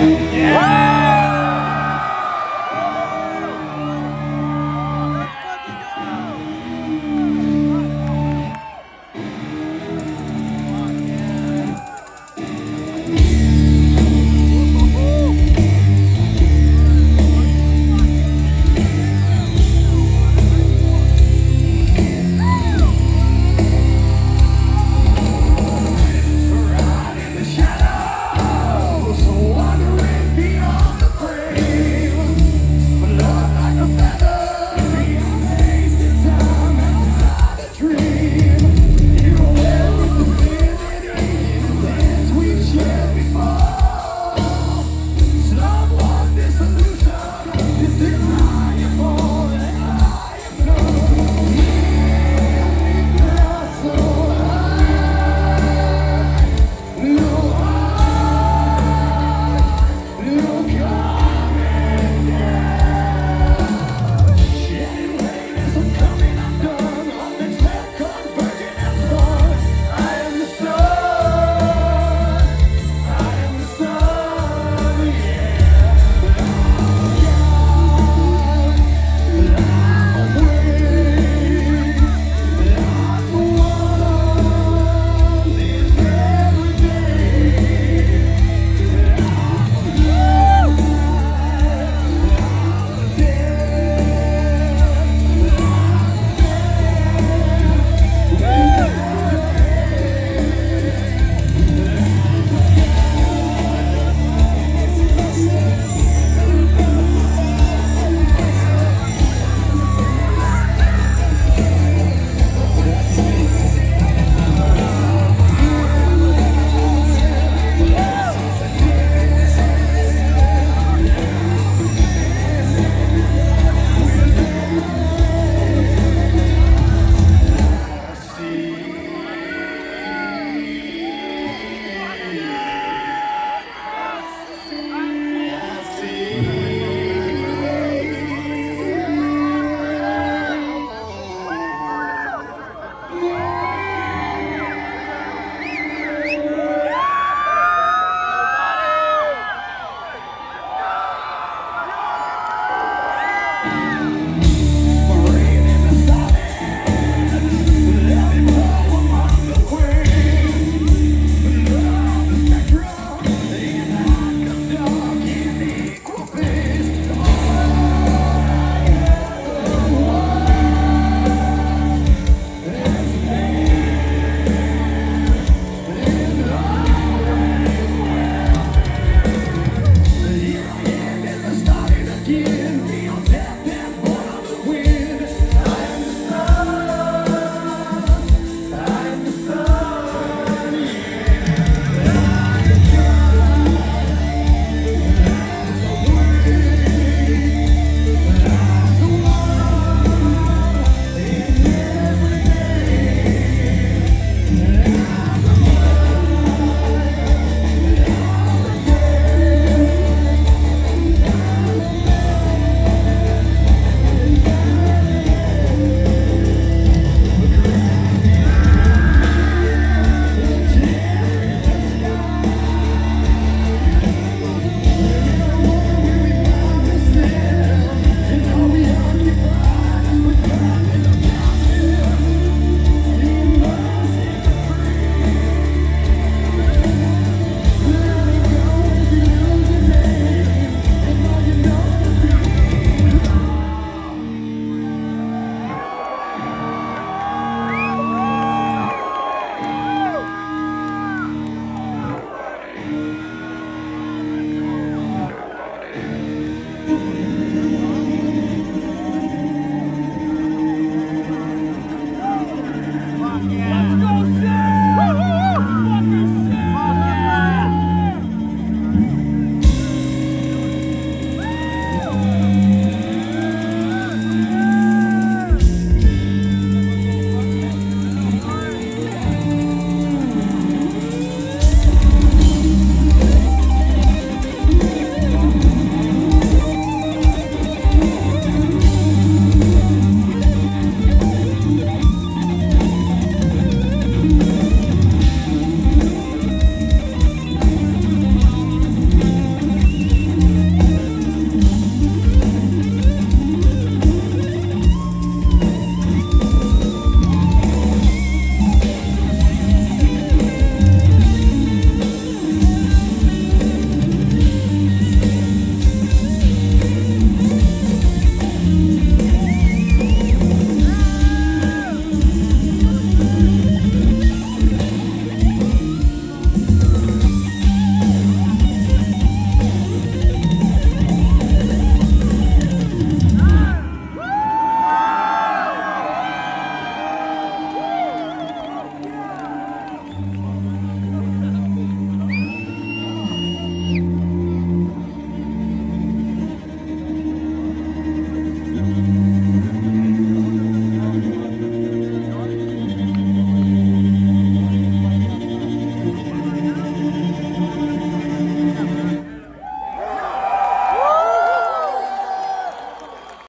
Yeah.